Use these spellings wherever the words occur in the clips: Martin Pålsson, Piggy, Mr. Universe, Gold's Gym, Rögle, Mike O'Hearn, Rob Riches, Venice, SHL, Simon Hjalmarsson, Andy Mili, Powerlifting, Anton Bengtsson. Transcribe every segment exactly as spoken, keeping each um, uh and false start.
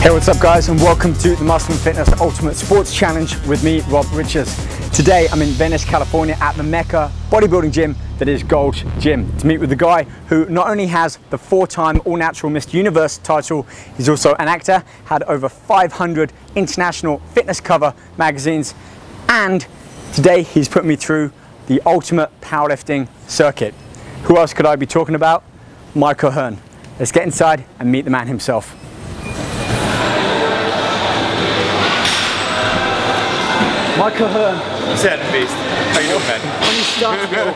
Hey, what's up guys, and welcome to the Muscle and Fitness Ultimate Sports Challenge with me, Rob Riches. Today I'm in Venice, California at the Mecca bodybuilding gym that is Gold's Gym to meet with the guy who not only has the four-time all-natural Mister Universe title, he's also an actor, had over five hundred international fitness cover magazines, and today he's put me through the ultimate powerlifting circuit. Who else could I be talking about? Mike O'Hearn. Let's get inside and meet the man himself. Mike O'Hearn. Sad beast. How you doing, man? Unstoppable.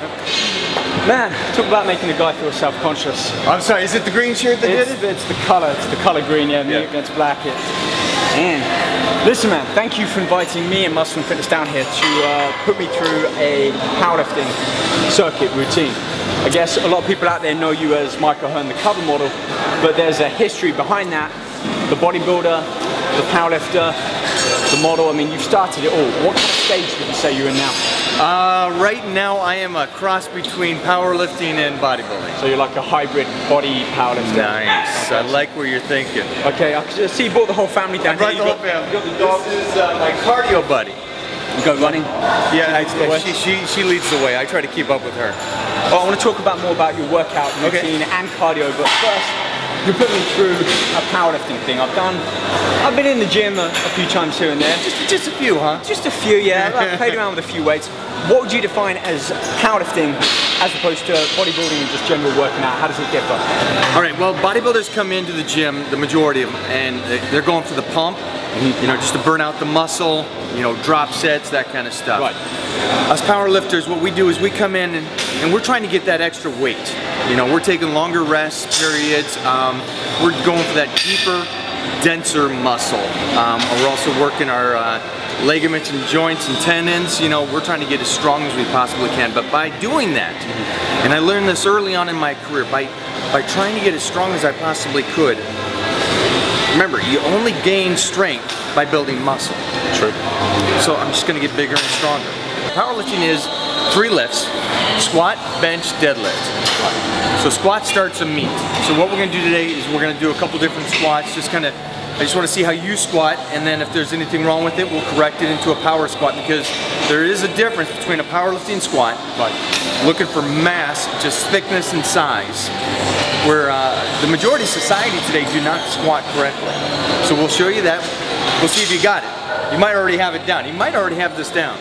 Man, talk about making a guy feel self-conscious. I'm sorry, is it the green shirt that it's, did it? It's the colour, it's the colour green, yeah, yeah. It's black. It's, man. Listen man, thank you for inviting me and Muscle and Fitness down here to uh, put me through a powerlifting circuit routine. I guess a lot of people out there know you as Mike O'Hearn, the cover model, but there's a history behind that. The bodybuilder, the powerlifter, the model, I mean, you've started it all. What kind of stage would you say you're in now? Uh, right now I am a cross between powerlifting and bodybuilding. So you're like a hybrid body powerlifter. Nice, okay. I like where you're thinking. Okay, I see so you brought the whole family down. I brought the whole family. Got the dog. This is uh, my cardio buddy. You go running? Yeah, she leads, I, she, she, she leads the way. I try to keep up with her. Well, I want to talk about more about your workout routine, okay, and cardio, but first, you put me through a powerlifting thing. I've done, I've been in the gym a, a few times here and there. Just, just a few, huh? Just a few, yeah. I've played around with a few weights. What would you define as powerlifting as opposed to bodybuilding and just general working out? How does it differ? All right, well, bodybuilders come into the gym, the majority of them, and they're going for the pump, you know, just to burn out the muscle, you know, drop sets, that kind of stuff. Right. Us powerlifters, what we do is we come in and, and we're trying to get that extra weight. You know, we're taking longer rest periods. Um, we're going for that deeper, denser muscle. Um, we're also working our uh, ligaments and joints and tendons. You know, we're trying to get as strong as we possibly can. But by doing that, and I learned this early on in my career, by, by trying to get as strong as I possibly could, remember, you only gain strength by building muscle. True. So I'm just going to get bigger and stronger. Powerlifting is three lifts: squat, bench, deadlift. So squat starts a meet. So what we're going to do today is we're going to do a couple different squats. Just kind of, I just want to see how you squat, and then if there's anything wrong with it, we'll correct it into a power squat, because there is a difference between a powerlifting squat, like looking for mass, just thickness and size, where uh, the majority of society today do not squat correctly. So we'll show you that. We'll see if you got it. You might already have it down. You might already have this down.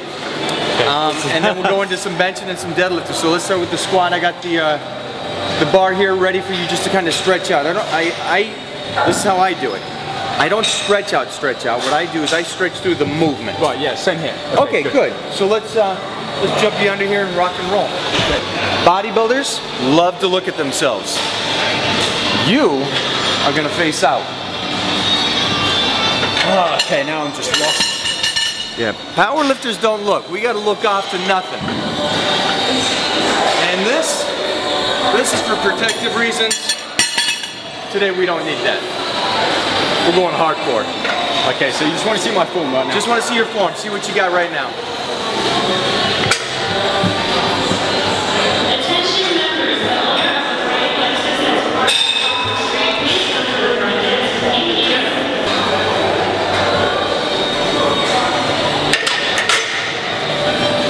Um, and then we'll go into some benching and some deadlifting. So let's start with the squat. I got the uh, the bar here ready for you, just to kind of stretch out. I don't. I, I. This is how I do it. I don't stretch out, stretch out. What I do is I stretch through the movement. Right. Yeah. Same here. Okay. okay good. good. So let's uh, let's jump you under here and rock and roll. Okay. Bodybuilders love to look at themselves. You are gonna face out. Oh, okay. Now I'm just lost. Yeah, power lifters don't look. We got to look off to nothing. And this, this is for protective reasons. Today we don't need that. We're going hardcore. Okay, so you just want to see my form right now? Just want to see your form. See what you got right now.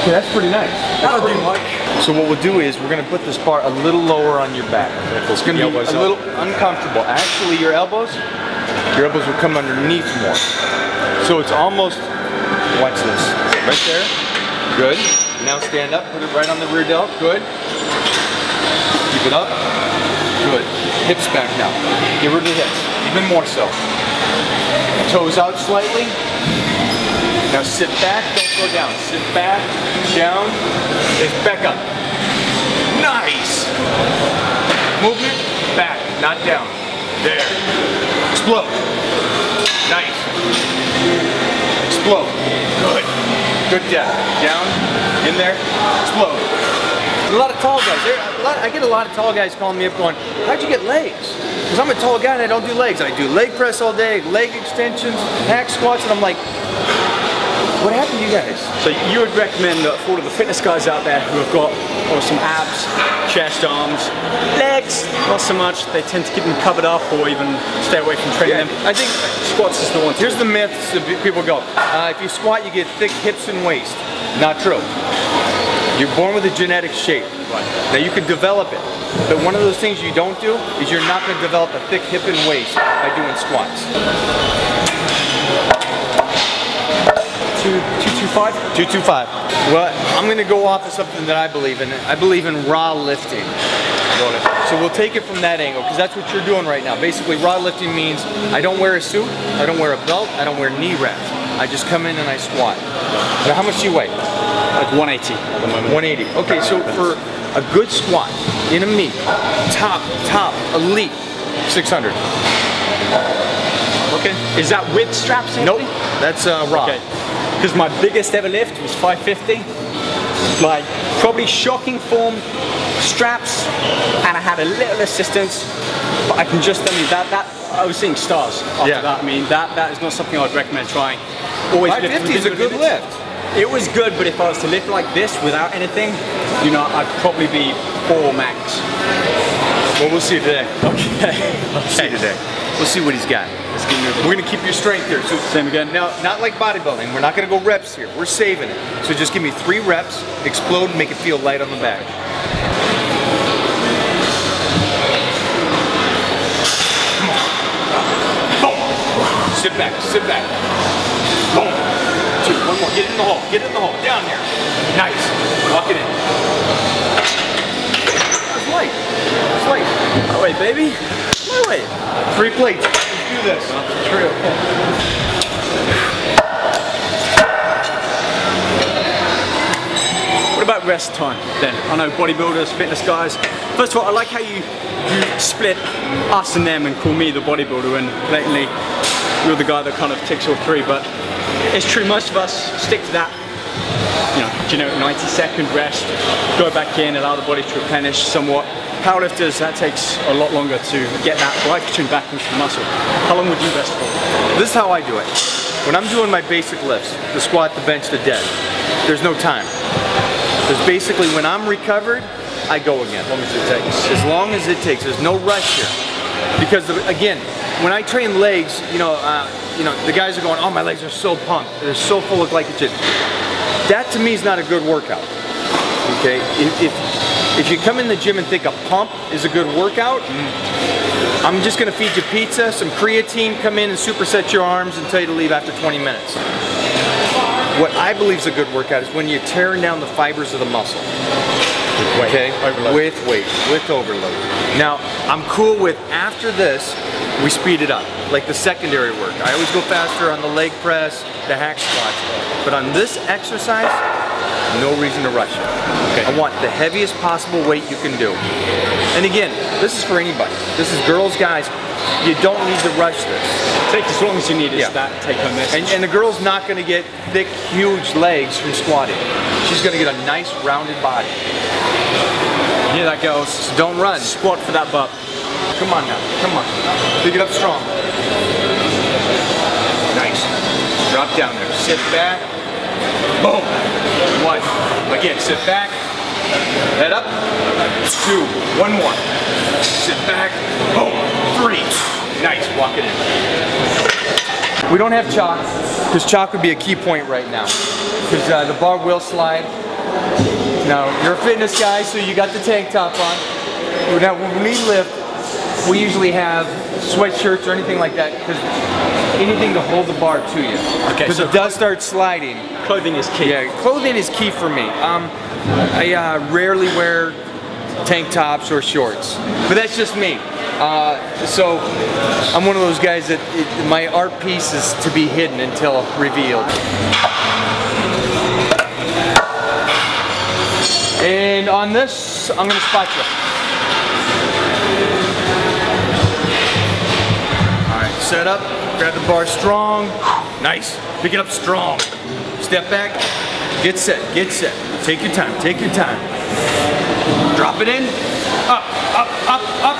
Yeah, that's pretty nice. That'll do, Mike. So what we'll do is we're going to put this bar a little lower on your back. It's going to be a little uncomfortable. Actually, your elbows, your elbows will come underneath more. So it's almost, watch this, right there. Good. Now stand up, put it right on the rear delt. Good. Keep it up. Good. Hips back now. Get rid of the hips, even more so. Toes out slightly. Now sit back, don't go down. Sit back, down, back up. Nice! Movement, back, not down. There. Explode. Nice. Explode. Good. Good depth. Down, in there, explode. A lot of tall guys. There, a lot, I get a lot of tall guys calling me up going, how'd you get legs? Because I'm a tall guy and I don't do legs. I do leg press all day, leg extensions, hack squats, and I'm like, What happened to you guys? So you would recommend that for all of the fitness guys out there who have got awesome abs, chest, arms, legs, not so much, they tend to keep them covered up or even stay away from training yeah, them. I think squats is the one. Here's the myths that people go, uh, if you squat you get thick hips and waist. Not true. You're born with a genetic shape. Right. Now you can develop it, but one of those things you don't do is you're not going to develop a thick hip and waist by doing squats. two twenty-five? two twenty-five. Well, I'm going to go off of something that I believe in. I believe in raw lifting. So we'll take it from that angle, because that's what you're doing right now. Basically, raw lifting means I don't wear a suit, I don't wear a belt, I don't wear knee wraps. I just come in and I squat. Now, how much do you weigh? Like one eighty at the moment. one eighty. Okay, so for a good squat, in a meet, top, top, elite, six hundred. Okay. Is that with straps? Nope. That's uh, raw. Okay. Because my biggest ever lift was five fifty. Like, probably shocking form, straps, and I had a little assistance, but I can just tell you that, that I was seeing stars after yeah. that. I mean, that, that is not something I'd recommend trying. Always five fifty is a good lift. It was good, but if I was to lift like this without anything, you know, I'd probably be four max. Well, we'll see today. Okay. We'll see today. We'll see what he's got. Let's get moving. We're gonna keep your strength here. So same again. Now, not like bodybuilding. We're not gonna go reps here. We're saving it. So just give me three reps, explode, and make it feel light on the back. Come on. Boom. Sit back. Sit back. Boom. Two. One more. Get it in the hole. Get it in the hole. Down there. Nice. Lock it in. It's light. It's light. My way, baby. My way. Three plates. Let's do this. True. What about rest time then? I know bodybuilders, fitness guys. First of all, I like how you, you split us and them and call me the bodybuilder, and blatantly you're the guy that kind of ticks all three, but it's true, most of us stick to that. You know, generic ninety second rest, go back in, allow the body to replenish somewhat. Powerlifters, that takes a lot longer to get that glycogen back into the muscle. How long would you rest for? This is how I do it. When I'm doing my basic lifts, the squat, the bench, the dead, there's no time. Because basically when I'm recovered, I go again. As long as it takes. As long as it takes. There's no rush here. Because the, again, when I train legs, you know, uh, you know, the guys are going, oh, my legs are so pumped. They're so full of glycogen. That to me is not a good workout. Okay, if, if, if you come in the gym and think a pump is a good workout, mm. I'm just gonna feed you pizza, some creatine, come in and superset your arms and tell you to leave after twenty minutes. What I believe is a good workout is when you're tearing down the fibers of the muscle. With weight, okay, overload. With weight, with overload. Now, I'm cool with after this, we speed it up, like the secondary work. I always go faster on the leg press, the hack squats, but on this exercise, no reason to rush it. Okay. I want the heaviest possible weight you can do. And again, this is for anybody. This is girls, guys. You don't need to rush this. Take as long as you need. Is yeah. that take home message. And, and the girl's not going to get thick, huge legs from squatting. She's going to get a nice, rounded body. Yeah, that girls. So don't run. Squat for that butt. Come on now. Come on. Pick it up strong. Nice. Drop down there. Sit back. Boom. One. Again, sit back. Head up. Two. One more. Sit back. Boom. Three. Nice. Walk it in. We don't have chalk, because chalk would be a key point right now. Because uh, the bar will slide. Now, you're a fitness guy, so you got the tank top on. Now, when we lift, we usually have sweatshirts or anything like that, because anything to hold the bar to you. Okay. Because so it does start sliding. Clothing is key. Yeah, clothing is key for me. Um, I uh, rarely wear tank tops or shorts, but that's just me. Uh, so I'm one of those guys that it, my art piece is to be hidden until revealed. And on this, I'm gonna spot you. Set up, grab the bar strong. Nice. Pick it up strong. Step back. Get set. Get set. Take your time. Take your time. Drop it in. Up, up, up, up.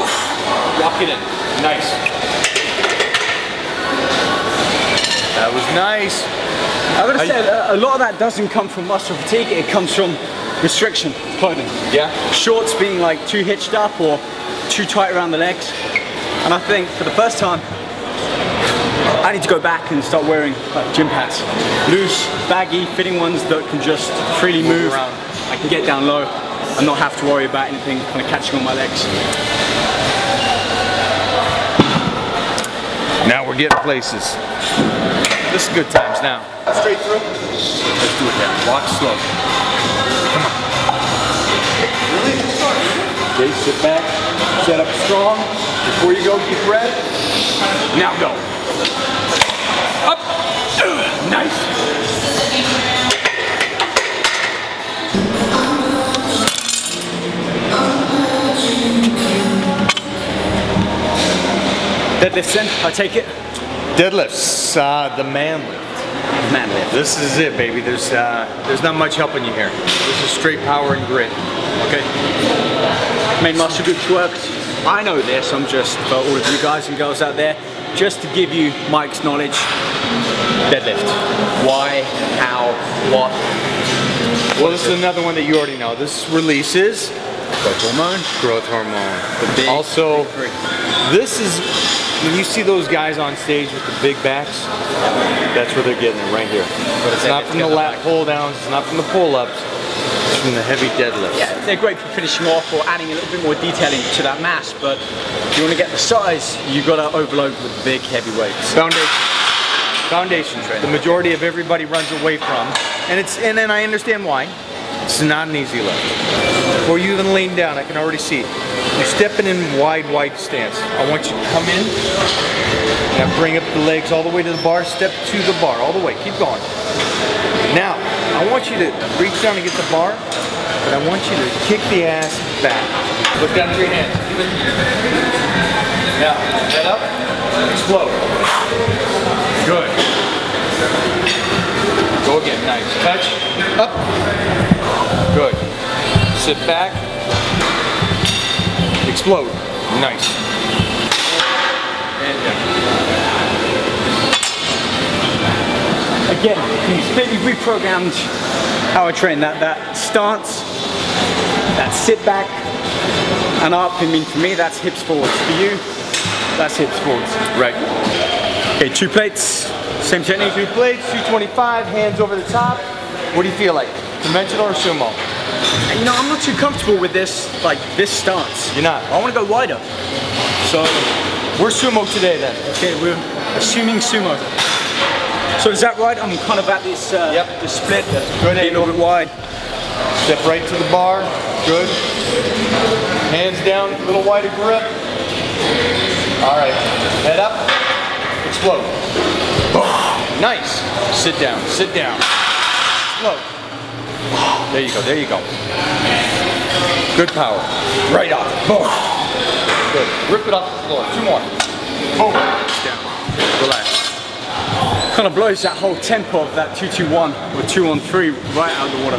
Walk it in. Nice. That was nice. I would have said uh, a lot of that doesn't come from muscle fatigue, it comes from restriction, clothing. Yeah. Shorts being like too hitched up or too tight around the legs. And I think for the first time, I need to go back and start wearing like, gym pants. Loose, baggy, fitting ones that can just freely move. I can get down low and not have to worry about anything kind of catching on my legs. Now we're getting places. This is good times now. Straight through. Let's do it now. Walk slow. Come on. Okay, sit back. Set up strong. Before you go, keep breath. Now go. Up. Nice. Deadlifts in, I take it. Deadlifts, uh, the man lift. Man lift. This is it, baby. There's uh, there's not much helping you here. This is straight power and grit. Okay. Main muscle groups worked. I know this. I'm just for all of you guys and girls out there, just to give you Mike's knowledge. Deadlift. Why? How? What? Well, this is another one that you already know. This release is growth hormone. Growth hormone. The big, also, big three. This is. When you see those guys on stage with the big backs, that's where they're getting it, right here. But it's not from the lat pull downs, it's not from the pull ups, it's from the heavy deadlifts. Yeah, they're great for finishing off or adding a little bit more detailing to that mass, but if you want to get the size, you've got to overload with big heavy weights. Foundation. Foundation training. The majority of everybody runs away from, and it's and then I understand why. It's not an easy lift. Before you even lean down, I can already see. You're stepping in wide, wide stance. I want you to come in, and bring up the legs all the way to the bar, step to the bar, all the way, keep going. Now, I want you to reach down and get the bar, but I want you to kick the ass back. Look down to your hands. Now, head up, explode. Good. Go again, nice. Touch, up, good. Sit back. Explode. Nice. And down. Again, completely reprogrammed how I train. That that stance, that sit back and up. I mean, for me, that's hips forwards. For you, that's hips forwards. Right. Okay, two plates. Same technique. Two plates. two twenty-five. Hands over the top. What do you feel like? Conventional or sumo? You know, I'm not too comfortable with this, like, this stance. You're not? I want to go wider. So, we're sumo today then. Okay, we're assuming sumo. So is that right? I'm kind of at this, uh, yep. This split. That's good. A little bit wide. Step right to the bar. Good. Hands down, a little wider grip. All right. Head up. Explode. Boom. Nice. Sit down, sit down. Explode. There you go, there you go. Good power. Right off. Boom. Good. Rip it off the floor. Two more. Boom. Down. Relax. Kind of blows that whole tempo of that two two one or two one three right out of the water.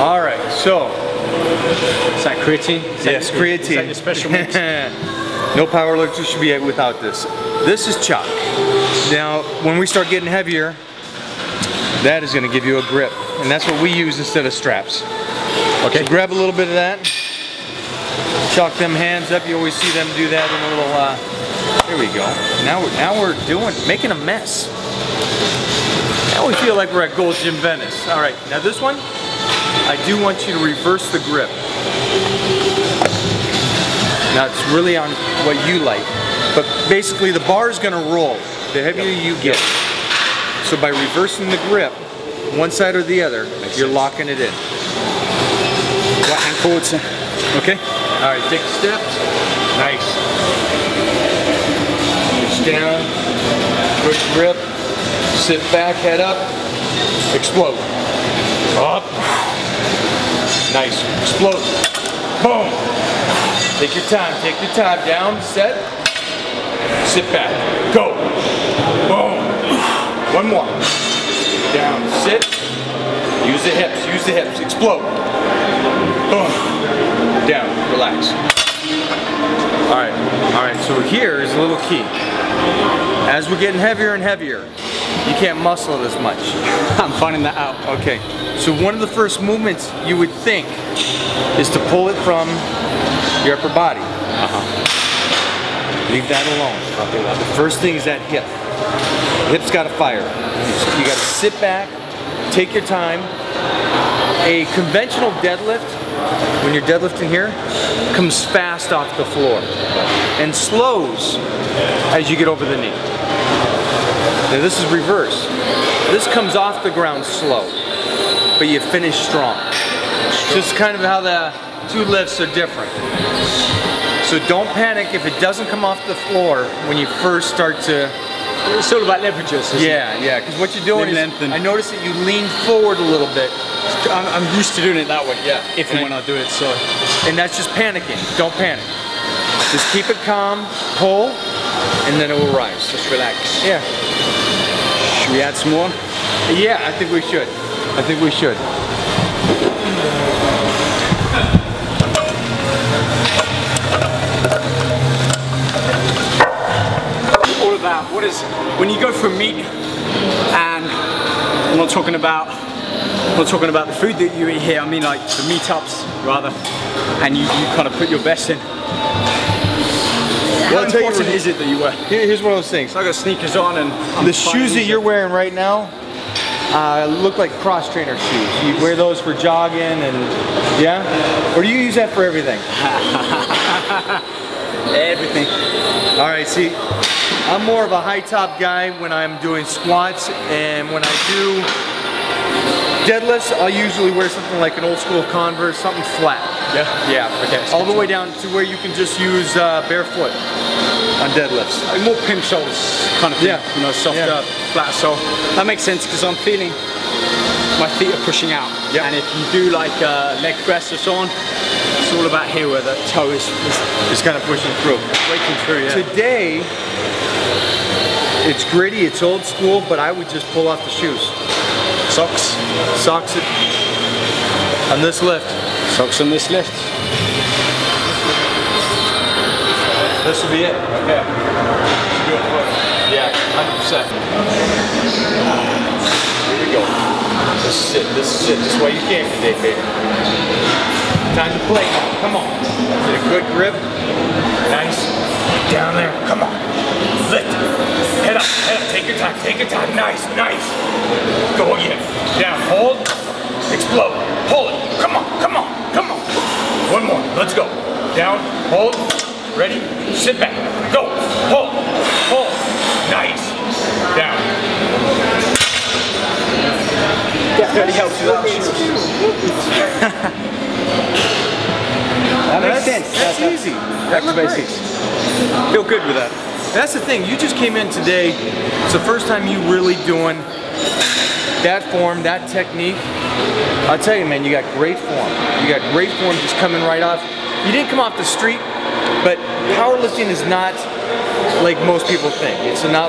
Alright, so. Is that creatine? Is that yes, creatine. Is that your special mix? No power lifter should be without this. This is chalk. Now, when we start getting heavier, that is going to give you a grip, and that's what we use instead of straps. Okay, so grab a little bit of that, chalk them hands up. You always see them do that in a little, uh, here we go. Now we're, now we're doing, making a mess. Now we feel like we're at Gold's Gym Venice. All right, now this one, I do want you to reverse the grip. Now it's really on what you like, but basically the bar is going to roll the heavier yep. you get. Yep. So by reversing the grip, one side or the other, Makes you're sense. locking it in. Right hand forwards. Okay. All right, take steps. Nice. Push down, push grip, sit back, head up, explode. Up. Nice. Explode. Boom. Take your time, take your time. Down, set, sit back, go. Boom. One more. Down, sit. Use the hips, use the hips. Explode. Boom. Down, relax. All right, all right, so here is a little key. As we're getting heavier and heavier, you can't muscle it as much. I'm finding that out. Okay. So one of the first movements you would think is to pull it from your upper body. Uh-huh. Leave that alone. I'll do that. The first thing is that hip. The hip's gotta fire. You gotta sit back, take your time. A conventional deadlift, when you're deadlifting here, comes fast off the floor and slows as you get over the knee. Now this is reverse. This comes off the ground slow, but you finish strong. It's just kind of how the two lifts are different. So don't panic if it doesn't come off the floor when you first start to. It's sort of about leverages, isn't yeah, it? Yeah, because what you're doing then is, lengthen. I noticed that you lean forward a little bit. I'm, I'm used to doing it that way, yeah, if and, and when I do it, so. And that's just panicking, don't panic. Just keep it calm, pull, and then it will rise. Just relax. Yeah. Should we add some more? Yeah, I think we should. I think we should. What is, when you go for meat, and I'm not talking about, I'm not talking about the food that you eat here, I mean like the meetups rather, and you, you kind of put your best in. How well, important is it that you wear? Here, here's one of those things. I got sneakers on and I'm the shoes that you're wearing right now uh, look like cross trainer shoes. You wear those for jogging and yeah, or do you use that for everything? Everything. All right, see. I'm more of a high top guy when I'm doing squats, and when I do deadlifts, I'll usually wear something like an old school Converse, something flat. Yeah? Yeah, okay. All the way down to where you can just use uh, barefoot on deadlifts. Like more pimp shoulders kind of thing, yeah. You know, soft, yeah. uh, flat sole. That makes sense because I'm feeling my feet are pushing out. Yep. And if you do like uh, leg press or so on, it's all about here where the toe is, is, is kind of pushing through. Breaking through, yeah. Today, it's gritty, it's old school, but I would just pull off the shoes. Socks. Socks it. On this lift. Socks on this lift. This will be it. Okay. Yeah, one hundred percent. Here we go. This is it, this is it. This is why you came today, baby. Time to play now. Come on. Get a good grip. Nice. Down there. Come on. Lift. Head up, head up, take your time, take your time, nice, nice. Go again. Down, hold, explode, pull it. Come on, come on, come on. One more, let's go. Down, hold, ready, sit back, go, hold, hold, nice. Down. Yeah, that helps you out. That makes sense. That's, that's easy. Back to basics. Feel good with that. That's the thing, you just came in today, it's the first time you really doing that form, that technique. I'll tell you man, you got great form. You got great form just coming right off. You didn't come off the street, but powerlifting is not like most people think. It's not,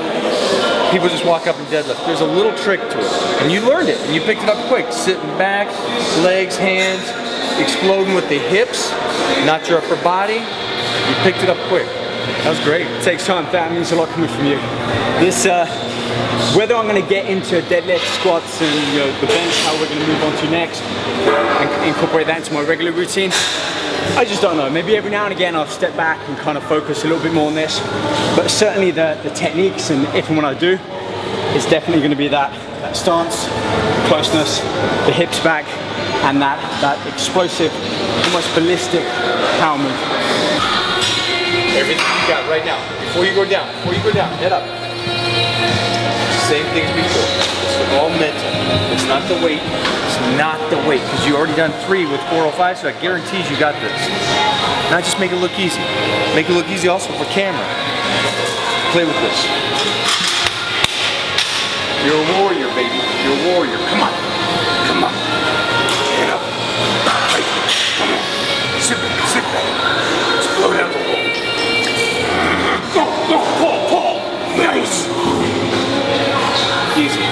people just walk up and deadlift. There's a little trick to it, and you learned it, and you picked it up quick. Sitting back, legs, hands, exploding with the hips, not your upper body. You picked it up quick. That was great. It takes time. That means a lot coming from you. This, uh, whether I'm going to get into deadlift, squats, and you know, the bench, how we're going to move on to next, and incorporate that into my regular routine, I just don't know. Maybe every now and again I'll step back and kind of focus a little bit more on this. But certainly the, the techniques, and if and when I do, it's definitely going to be that, that stance, the closeness, the hips back, and that, that explosive, almost ballistic power move. Everything you got right now. Before you go down, before you go down, head up. Same things before. It's all mental. It's not the weight. It's not the weight. Because you already done three with four oh five, so I guarantee you got this. Now just make it look easy. Make it look easy also for camera. Play with this. You're a warrior, baby. You're a warrior. Come on. Come on. Get up. Right. Come on. Sit back. Sit back. Slow down. Go, go, pull, pull! Nice! Easy.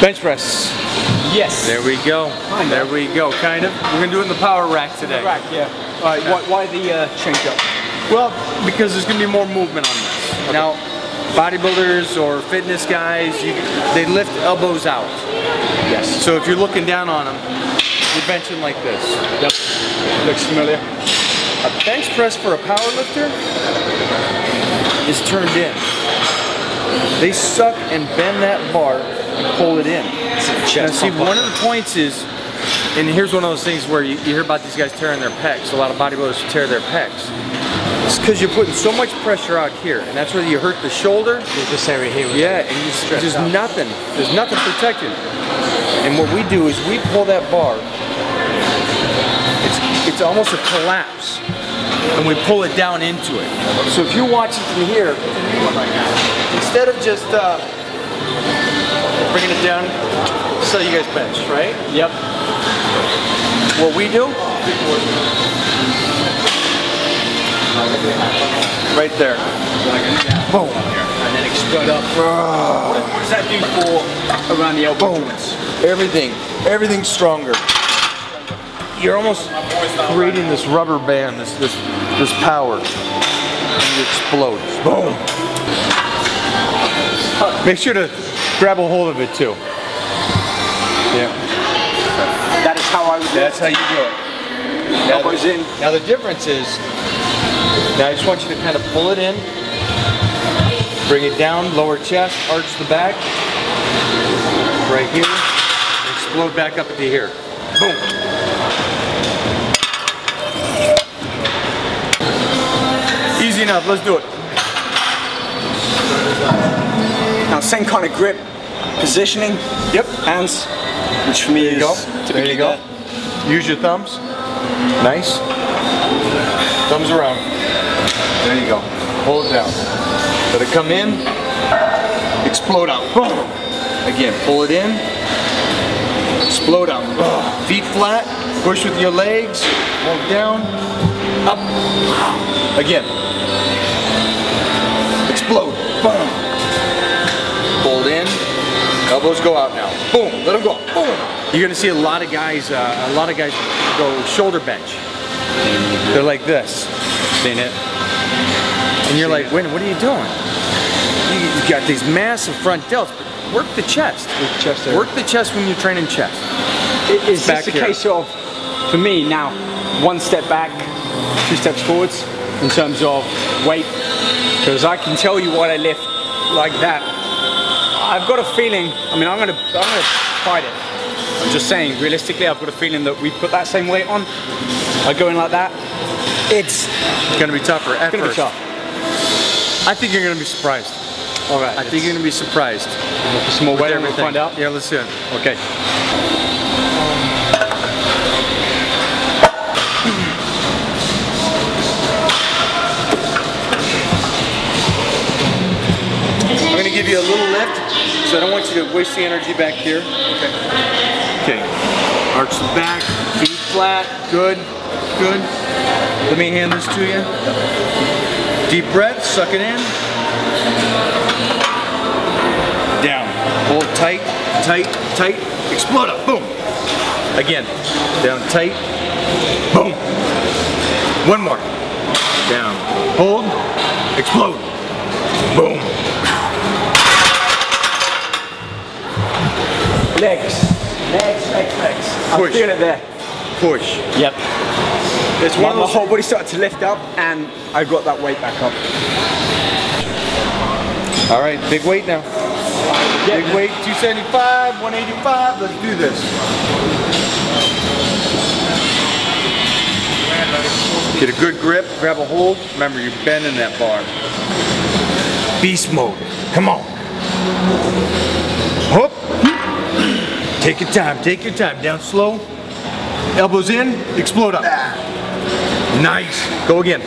Bench press. Yes. There we go. There we go, kind of. We're gonna do it in the power rack today. Power rack, yeah. All right, okay. why, why the uh, change up? Well, because there's going to be more movement on this. Okay. Now, bodybuilders or fitness guys, you, they lift elbows out. Yes. So if you're looking down on them, you're benching like this. Yep. Looks familiar. A bench press for a power lifter is turned in. They suck and bend that bar and pull it in. Now see, one of the points is, and here's one of those things where you, you hear about these guys tearing their pecs. A lot of bodybuilders tear their pecs. It's because you're putting so much pressure out here, and that's where you hurt the shoulder. There's this area here. Yeah, and you stretch there's out. nothing. There's nothing protected. And what we do is we pull that bar. It's, it's almost a collapse, and we pull it down into it. So if you're watching from here, instead of just uh, bringing it down, so you guys bench, right? Yep. What we do? Right there. Boom. And then explode up. Uh, what does that do for around the elbow joints? Everything. Everything's stronger. You're almost creating this rubber band, this this this power. And you explode. Boom. Make sure to grab a hold of it too. Yeah. That is how I would do it. That's how you do it. Now elbows in. Now the difference is, now I just want you to kind of pull it in, bring it down, lower chest, arch the back, right here, and explode back up into here. Boom. Easy enough, let's do it. Now same kind of grip, positioning, yep, hands, which for me is typically that. Use your thumbs, nice, thumbs around. There you go. Hold it down. Let it come in. Explode out. Boom. Again, pull it in. Explode out. Boom. Feet flat. Push with your legs. Hold down. Up. Again. Explode. Boom. Hold in. Elbows go out now. Boom. Let them go. Boom. You're gonna see a lot of guys. Uh, a lot of guys go shoulder bench. They're like this. Seen it. And you're like, wait, what are you doing? You've got these massive front delts, but work the chest. Work, chest work the chest when you're training chest. It, is back this a here. case of, for me now, one step back, two steps forwards in terms of weight? Because I can tell you what I lift like that. I've got a feeling, I mean, I'm going to I'm gonna fight it. I'm just saying, realistically, I've got a feeling that we put that same weight on, I go in like that, it's going to be tougher at first. I think you're going to be surprised. All right. I think you're going to be surprised. Some more weight, we'll find out. Yeah, let's see it. Okay. I'm going to give you a little lift, so I don't want you to waste the energy back here. Okay. Okay. Arch the back, feet flat. Good. Good. Let me hand this to you. Deep breath, suck it in. Down. Hold tight, tight, tight. Explode up, boom. Again. Down tight. Boom. One more. Down. Hold. Explode. Boom. Legs. Legs, legs, legs. I'm feeling it there. Push. Yep. It's one my, my whole body started to lift up and I got that weight back up. All right, big weight now. Big weight, two seventy-five, one eighty-five, let's do this. Get a good grip, grab a hold. Remember, you're bending that bar. Beast mode, come on. Whoop. Take your time, take your time, down slow. Elbows in, explode up. Nice. Go again.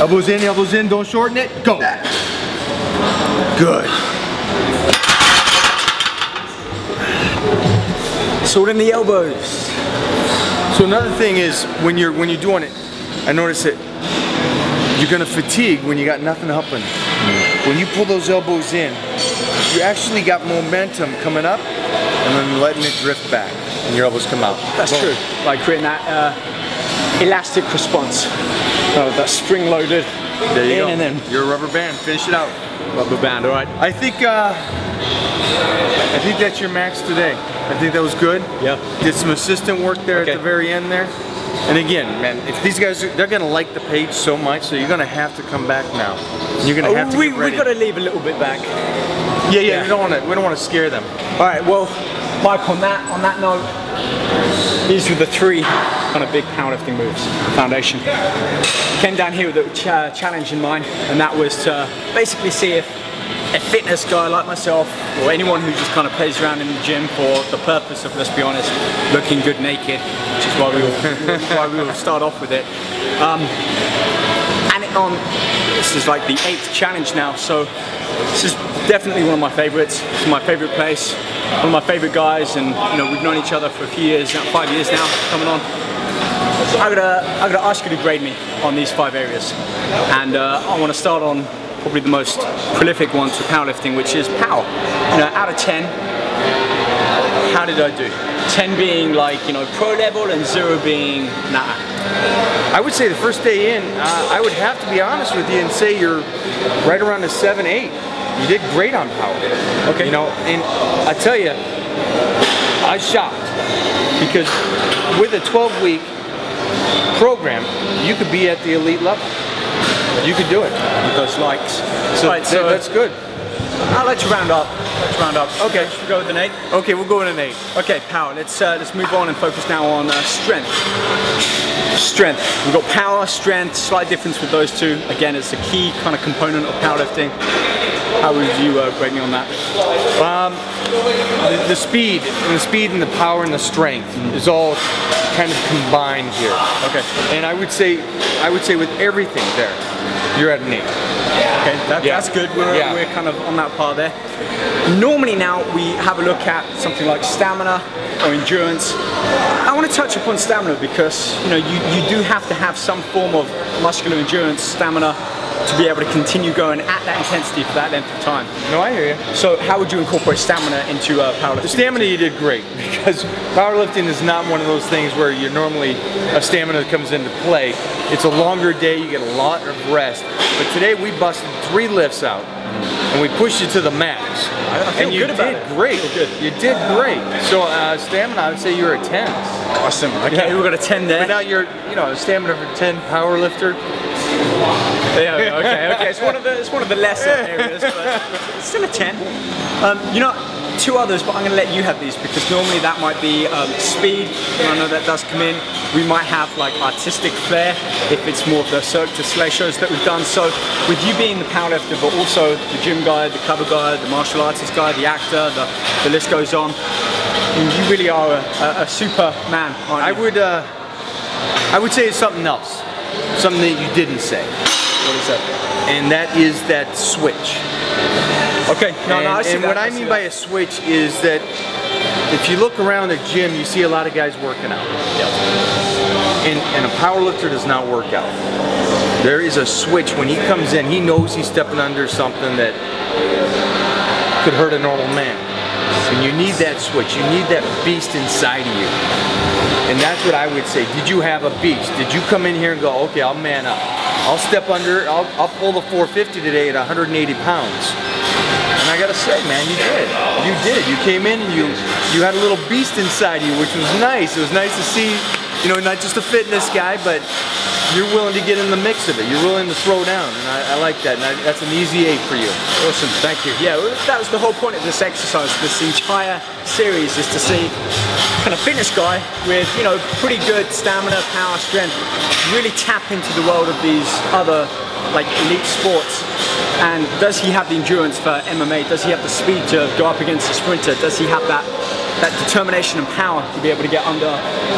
Elbows in, elbows in, don't shorten it. Go. Good. Sword in the elbows. So another thing is when you're when you're doing it, I notice it, you're gonna fatigue when you got nothing helping. When you pull those elbows in, you actually got momentum coming up and then letting it drift back and your elbows come out. That's Boom. true. Like creating that uh elastic response. Uh, that's spring loaded. There you in go. And then. Your rubber band, finish it out. Rubber band, all right. I think, uh, I think that's your max today. I think that was good. Yeah. Did some assistant work there okay. at the very end there. And again, man, if these guys, they're gonna like the page so much, so you're gonna have to come back now. You're gonna oh, have to we, get ready. We gotta leave a little bit back. Yeah, yeah, yeah. We don't wanna, we don't wanna scare them. All right, well, Mike, on that, on that note, these were the three kind of big powerlifting moves, foundation. Came down here with a ch uh, challenge in mind, and that was to basically see if a fitness guy like myself, or anyone who just kind of plays around in the gym for the purpose of, let's be honest, looking good naked, which is why we will, why we will start off with it. Um, and it on, this is like the eighth challenge now, so this is definitely one of my favorites. It's my favorite place, one of my favorite guys, and you know, we've known each other for a few years now, five years now, coming on. I'm gonna, I'm gonna ask you to grade me on these five areas, and uh, I want to start on probably the most prolific one for powerlifting, which is power. You know, out of ten, how did I do? ten being like, you know, pro level, and zero being nah. I would say the first day in, uh, I would have to be honest with you and say you're right around a seven, eight. You did great on power. Okay. You know, and I tell you, I was shocked because with a twelve week program, you could be at the elite level. You could do it with those likes. So, right, so that's good. I'll let you round up. Let's round up. Okay, should we go with an eight? Okay, we'll go with an eight. Okay, power. Let's uh, let's move on and focus now on uh, strength. Strength. We've got power, strength. Slight difference with those two. Again, it's a key kind of component of powerlifting. How would you uh, rate me on that? Um, the, the speed, and the speed, and the power, and the strength mm. is all kind of combined here. Okay. And I would say, I would say with everything there, you're at an eight. Okay, that, yeah. that's good. We're, yeah. we're kind of on that par there. Normally now we have a look at something like stamina or endurance. I want to touch upon stamina because you know you, you do have to have some form of muscular endurance, stamina, to be able to continue going at that intensity for that length of time. No, I hear you. So how would you incorporate stamina into uh, powerlifting? The stamina you did great, because powerlifting is not one of those things where you're normally, a stamina comes into play. It's a longer day, you get a lot of rest. But today we busted three lifts out, and we pushed you to the max. I feel and you good about did it. great. Good. You did great. So uh, stamina, I would say you're a ten. Awesome. Okay, yeah. we got a ten there. But now you're, you know, a stamina for ten power lifter. Yeah, okay, okay. It's one of the it's one of the lesser areas, but it's still a ten. Um, you know, two others, but I'm going to let you have these because normally that might be um, speed. And I know that does come in. We might have like artistic flair if it's more of the Cirque du Soleil shows that we've done. So with you being the powerlifter, but also the gym guy, the cover guy, the martial artist guy, the actor, the the list goes on. And you really are a, a, a superman, aren't you? I would uh, I would say it's something else. Something that you didn't say. What is that? And that is that switch. Okay. No, and, no, I see and that. what I, I mean that. by a switch is that if you look around the gym, you see a lot of guys working out. Yep. And, and a power lifter does not work out. There is a switch. When he comes in, he knows he's stepping under something that could hurt a normal man. And you need that switch. You need that beast inside of you. And that's what I would say. Did you have a beast? Did you come in here and go, okay, I'll man up. I'll step under, I'll, I'll pull the four fifty today at one hundred eighty pounds. And I gotta say, man, you did. You did. You came in and you, you had a little beast inside you, which was nice. It was nice to see, you know, not just a fitness guy, but you're willing to get in the mix of it. You're willing to throw down, and I, I like that. And I, that's an easy eight for you. Awesome, thank you. Yeah, well, that was the whole point of this exercise. This entire series is to see kind of fitness guy with, you know, pretty good stamina, power, strength, really tap into the world of these other like elite sports. And does he have the endurance for M M A? Does he have the speed to go up against a sprinter? Does he have that? that determination and power to be able to get under,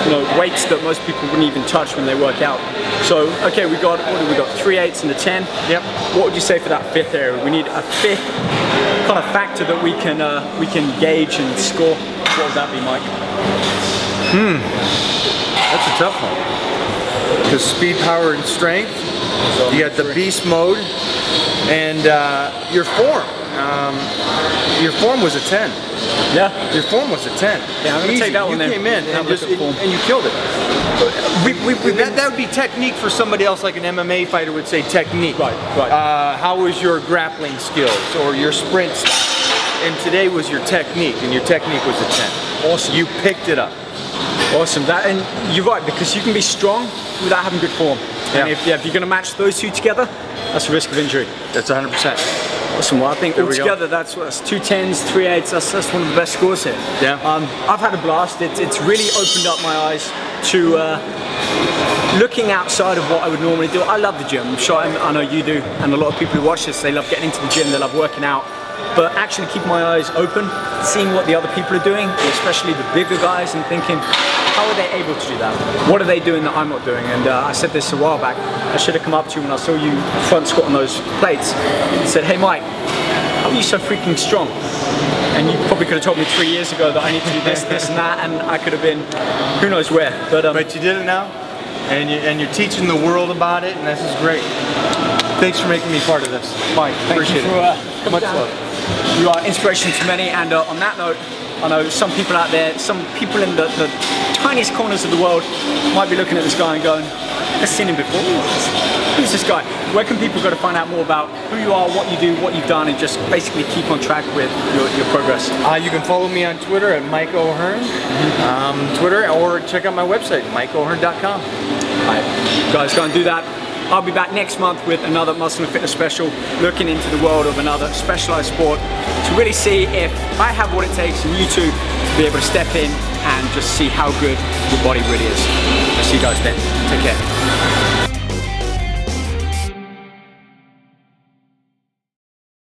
you know, weights that most people wouldn't even touch when they work out. So, okay, we got, what do we got, three eights and a ten. Yep. What would you say for that fifth area? We need a fifth kind of factor that we can uh, we can gauge and score. What would that be, Mike? Hmm. That's a tough one. Because speed, power, and strength. So you got the beast mode, and uh, your form. Um, your form was a ten. Yeah. Your form was a ten. Yeah, I'm gonna take that one there. You came in and, just, it, and you killed it. We, we, we, that, that would be technique for somebody else, like an M M A fighter would say technique. Right, right. Uh, how was your grappling skills or your sprint style? And today was your technique, and your technique was a ten. Awesome. You picked it up. Awesome. That, and you're right, because you can be strong without having good form. Yeah. And if, yeah, if you're going to match those two together, that's a risk of injury. That's one hundred percent. Awesome. Well, I think altogether, that's, that's two tens, three eights. That's, that's one of the best scores here. Yeah. Um, I've had a blast. It, it's really opened up my eyes to uh, looking outside of what I would normally do. I love the gym. I'm sure I'm, I know you do, and a lot of people who watch this, they love getting into the gym. They love working out. But actually keep my eyes open, seeing what the other people are doing, especially the bigger guys, and thinking, how are they able to do that? What are they doing that I'm not doing? And uh, I said this a while back, I should have come up to you when I saw you front squat on those plates, and said, hey Mike, how are you so freaking strong? And you probably could have told me three years ago that I need to do this, this and that, and I could have been who knows where. But, um, but you did it now, and, you, and you're teaching the world about it, and this is great. Thanks for making me part of this, Mike. Thank Appreciate you for uh, coming down. You are inspiration to many, and uh, on that note, I know some people out there, some people in the, the tiniest corners of the world might be looking at this guy and going, I've seen him before. Who's this guy? Where can people go to find out more about who you are, what you do, what you've done, and just basically keep on track with your, your progress? Uh, you can follow me on Twitter at Mike O'Hearn, um, Twitter, or check out my website, mike o'hearn dot com. Right, guys, go and do that. I'll be back next month with another Muscle and Fitness special, looking into the world of another specialized sport to really see if I have what it takes, and you too, to be able to step in and just see how good your body really is. I'll see you guys then. Take care.